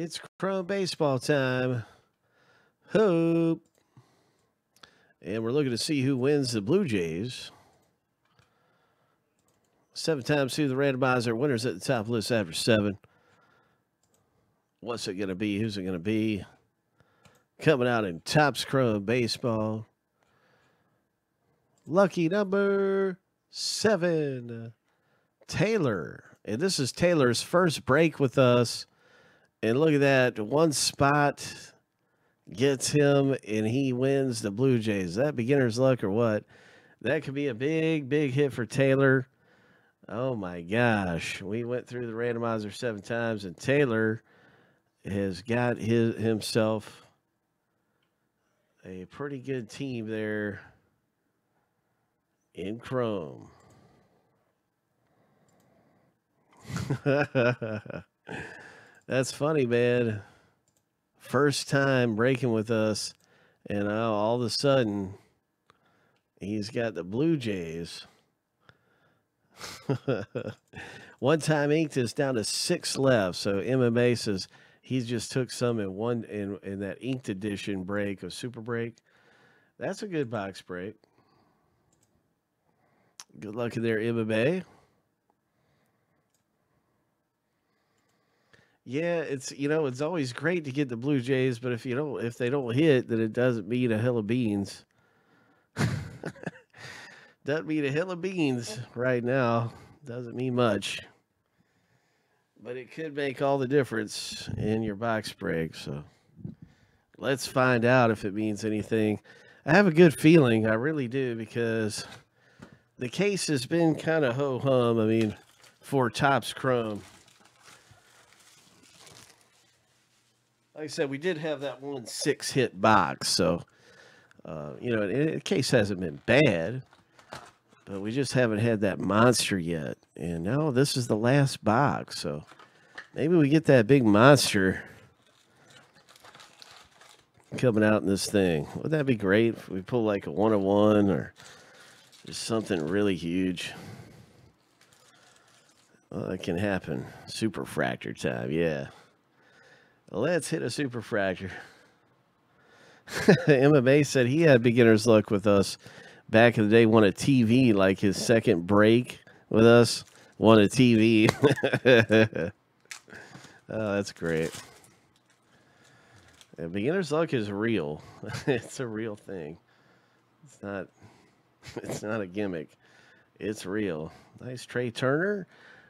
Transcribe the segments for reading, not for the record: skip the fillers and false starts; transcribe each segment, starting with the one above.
It's Chrome Baseball time. Hope. And we're looking to see who wins the Blue Jays. 7 times through the randomizer. Winners at the top of the list after 7. What's it going to be? Who's it going to be? Coming out in Topps Chrome Baseball. Lucky number 7. Taylor. And this is Taylor's first break with us. And look at that. One spot gets him, and he wins the Blue Jays. Is that beginner's luck or what? That could be a big, big hit for Taylor. Oh, my gosh. We went through the randomizer 7 times, and Taylor has got himself a pretty good team there in Chrome. That's funny, man. First time breaking with us, and all of a sudden, he's got the Blue Jays. One time inked is down to 6 left, so MMA says he just took some in one in that inked edition break of Super Break. That's a good box break. Good luck in there, MMA. Yeah, it's, you know, it's always great to get the Blue Jays, but if they don't hit, then it doesn't mean a hill of beans. Doesn't mean a hill of beans right now. Doesn't mean much. But it could make all the difference in your box break. So let's find out if it means anything. I have a good feeling. I really do, because the case has been kind of ho-hum, I mean, for Topps Chrome. Like I said, we did have that 1 6-hit box, so, you know, the case hasn't been bad, but we just haven't had that monster yet. And now this is the last box, so maybe we get that big monster coming out in this thing. Wouldn't that be great if we pull like a 101 or just something really huge? Well, that can happen. Super Fractor time, yeah. Let's hit a Super Fractor. MMA said he had beginner's luck with us back in the day. Won a TV, like his second break with us. Won a TV. Oh, that's great. And beginner's luck is real. It's a real thing. It's not a gimmick. It's real. Nice Trey Turner.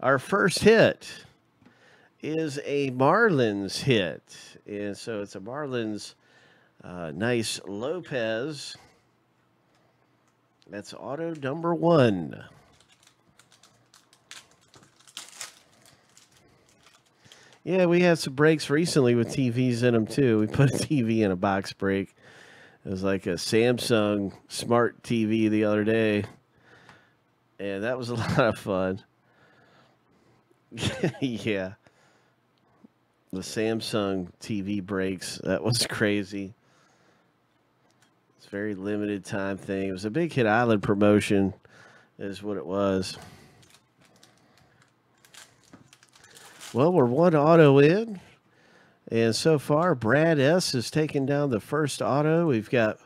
Our first hit is a Marlins hit, and so it's a Marlins nice Lopez. That's auto number 1. Yeah, we had some breaks recently with TVs in them too. We put a TV in a box break. It was like a Samsung smart TV the other day, and that was a lot of fun. Yeah. The Samsung TV breaks, that was crazy. It's a very limited time thing. It was a Big Hit Island promotion is what it was. Well, we're 1 auto in. And so far, Brad S. has taken down the first auto. We've got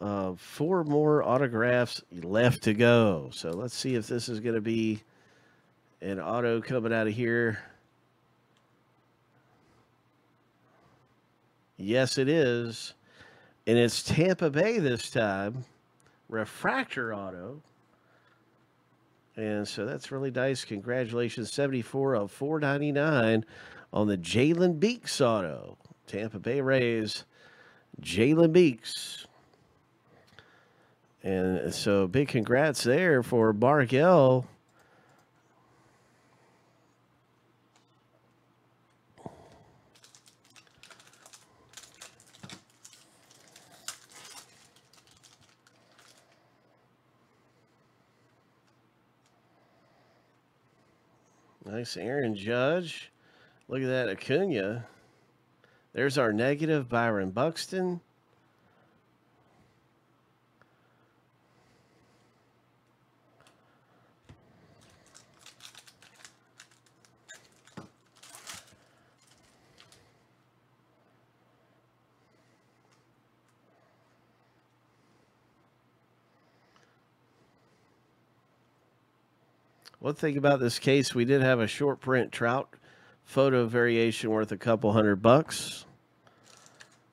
4 more autographs left to go. So let's see if this is going to be an auto coming out of here. Yes, it is. And it's Tampa Bay this time. Refractor auto. And so that's really nice. Congratulations, 74 of 499 on the Jalen Beaks auto. Tampa Bay Rays, Jalen Beaks. And so big congrats there for Barkell. Nice Aaron Judge. Look at that Acuna. There's our negative Byron Buxton. One thing about this case, we did have a short print Trout photo variation worth a couple $100.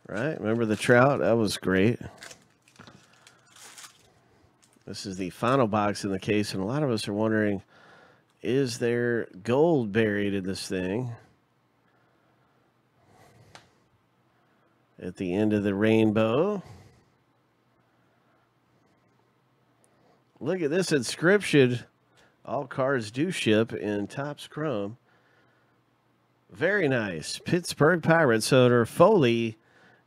Right? Remember the Trout? That was great. This is the final box in the case, and a lot of us are wondering, is there gold buried in this thing? At the end of the rainbow. Look at this inscription. All cards do ship in Topps Chrome. Very nice. Pittsburgh Pirates owner Foley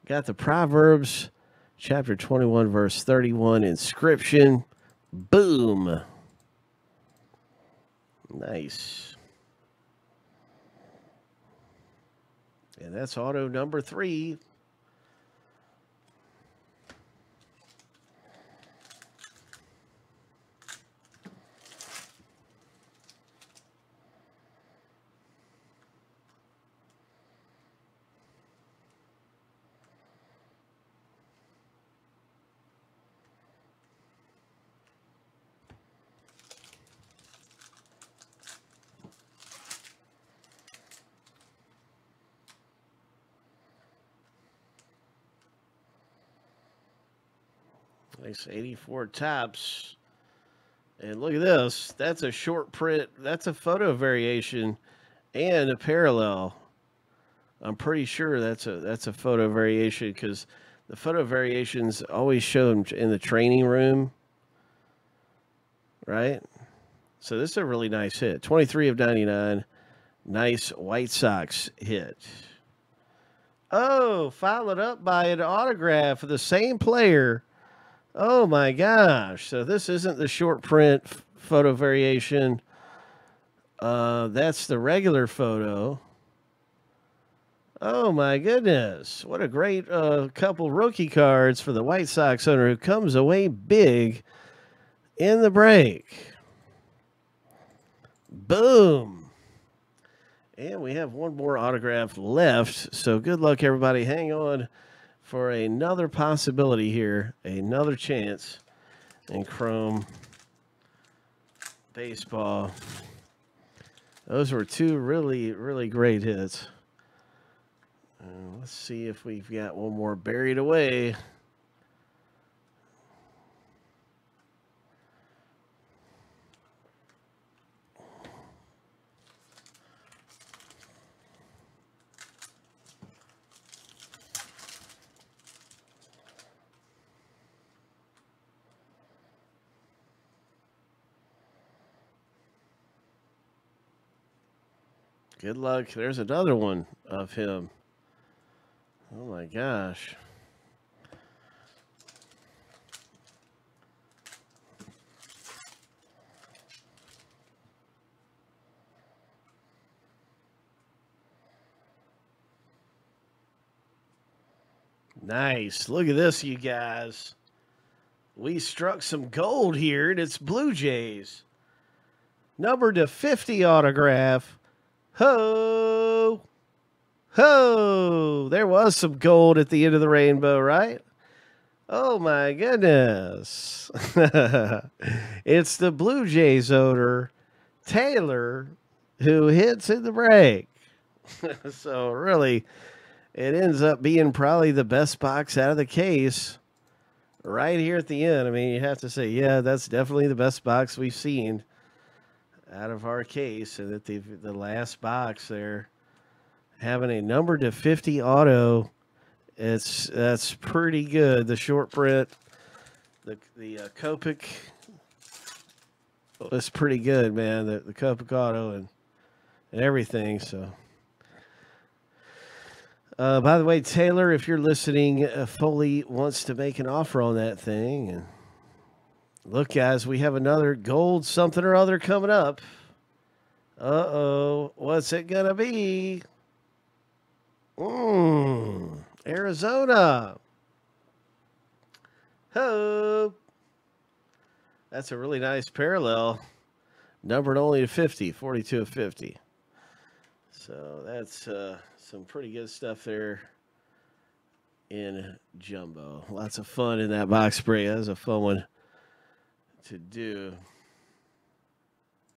got the Proverbs chapter 21 verse 31 inscription. Boom. Nice. And that's auto number 3. Nice 84 Topps. And look at this. That's a short print. That's a photo variation and a parallel. I'm pretty sure that's a photo variation because the photo variations always show them in the training room. Right? So this is a really nice hit. 23 of 99. Nice White Sox hit. Oh, followed up by an autograph of the same player. Oh my gosh. So this isn't the short print photo variation. That's the regular photo. Oh my goodness. What a great couple rookie cards for the White Sox owner who comes away big in the break. Boom. And we have one more autograph left. So good luck, everybody. Hang on for another possibility here, another chance in Chrome Baseball. Those were two really, really great hits. Let's see if we've got one more buried away. Good luck. There's another one of him. Oh, my gosh. Nice. Look at this, you guys. We struck some gold here, and it's Blue Jays. Number to 50 autograph. Ho! Ho! There was some gold at the end of the rainbow, right? Oh, my goodness. It's the Blue Jays owner, Taylor, who hits in the break. So, really, it ends up being probably the best box out of the case right here at the end. I mean, you have to say, yeah, that's definitely the best box we've seen out of our case. And at the last box there, having a number to 50 auto, that's pretty good. The short print, the Copic, that's pretty good, man. The Copic auto and everything. So, by the way, Taylor, if you're listening, Foley wants to make an offer on that thing. And look, guys, we have another gold something or other coming up. Uh-oh. What's it going to be? Arizona. Ho. That's a really nice parallel. Numbered only to 50. 42 of 50. So that's some pretty good stuff there in Jumbo. Lots of fun in that box break. That was a fun one to do.